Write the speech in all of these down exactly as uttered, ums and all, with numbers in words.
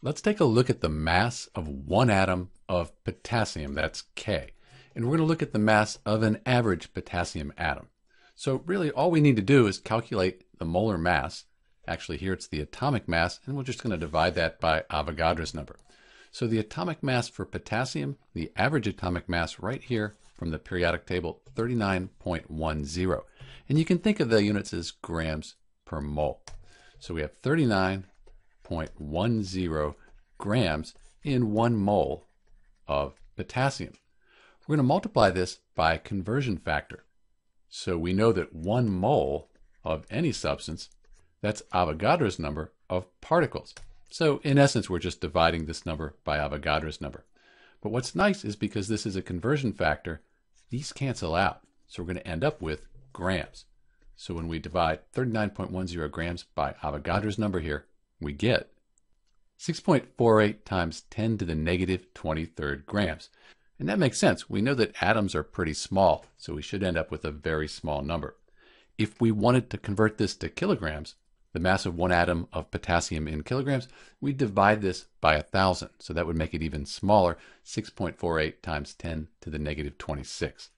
Let's take a look at the mass of one atom of potassium, that's K. And we're going to look at the mass of an average potassium atom. So really all we need to do is calculate the molar mass. Actually here it's the atomic mass, and we're just going to divide that by Avogadro's number. So the atomic mass for potassium, the average atomic mass right here from the periodic table, thirty-nine point one zero. And you can think of the units as grams per mole. So we have thirty-nine point one zero grams in one mole of potassium. We're going to multiply this by conversion factor. So we know that one mole of any substance, that's Avogadro's number of particles. So in essence, we're just dividing this number by Avogadro's number. But what's nice is because this is a conversion factor, these cancel out. So we're going to end up with grams. So when we divide thirty-nine point one zero grams by Avogadro's number here, we get six point four eight times ten to the negative twenty-third grams. And that makes sense. We know that atoms are pretty small, so we should end up with a very small number. If we wanted to convert this to kilograms, the mass of one atom of potassium in kilograms, we divide this by one thousand. So that would make it even smaller, six point four eight times ten to the negative twenty-six.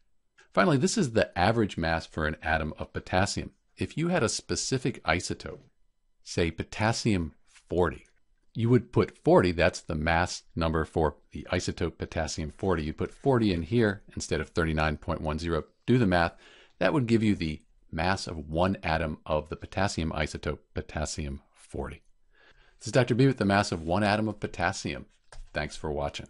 Finally, this is the average mass for an atom of potassium. If you had a specific isotope, say potassium forty, you would put forty, that's the mass number for the isotope potassium forty. You put forty in here instead of thirty-nine point one zero. Do the math. That would give you the mass of one atom of the potassium isotope, potassium forty. This is Doctor B with the mass of one atom of potassium. Thanks for watching.